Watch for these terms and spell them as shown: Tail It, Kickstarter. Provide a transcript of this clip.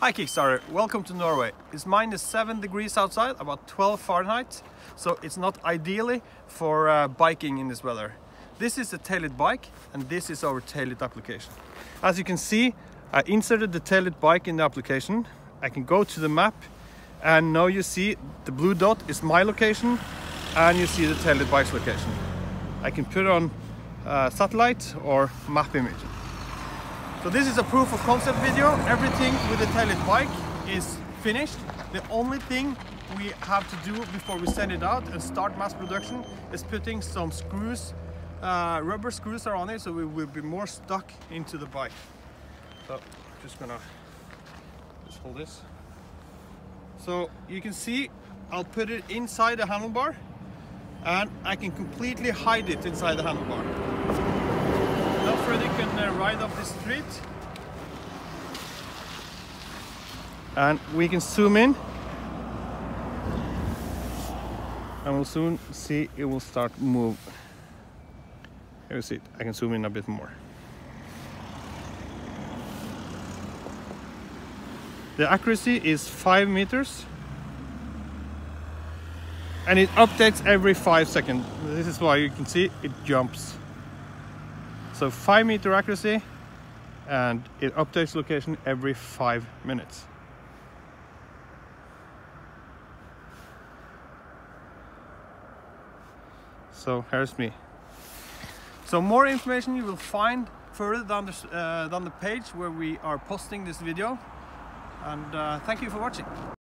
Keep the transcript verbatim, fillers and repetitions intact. Hi Kickstarter, welcome to Norway. It's minus seven degrees outside, about twelve Fahrenheit, so it's not ideally for uh, biking in this weather. This is the Tail It bike and this is our Tail It application. As you can see, I inserted the Tail It bike in the application. I can go to the map and now you see the blue dot is my location and you see the Tail It bike's location. I can put on uh, satellite or map image. So this is a proof of concept video. Everything with the Tail It bike is finished. The only thing we have to do before we send it out and start mass production is putting some screws, uh, rubber screws are on it, so we will be more stuck into the bike. So I'm just gonna just hold this. So you can see I'll put it inside the handlebar and I can completely hide it inside the handlebar. Now Freddy can uh, ride up this street. And we can zoom in. And we'll soon see it will start move. Here you see it. I can zoom in a bit more. The accuracy is five meters. And it updates every five seconds. This is why you can see it jumps. So five meter accuracy, and it updates location every five minutes. So here's me. So more information you will find further down the, uh, down the page where we are posting this video. And uh, thank you for watching.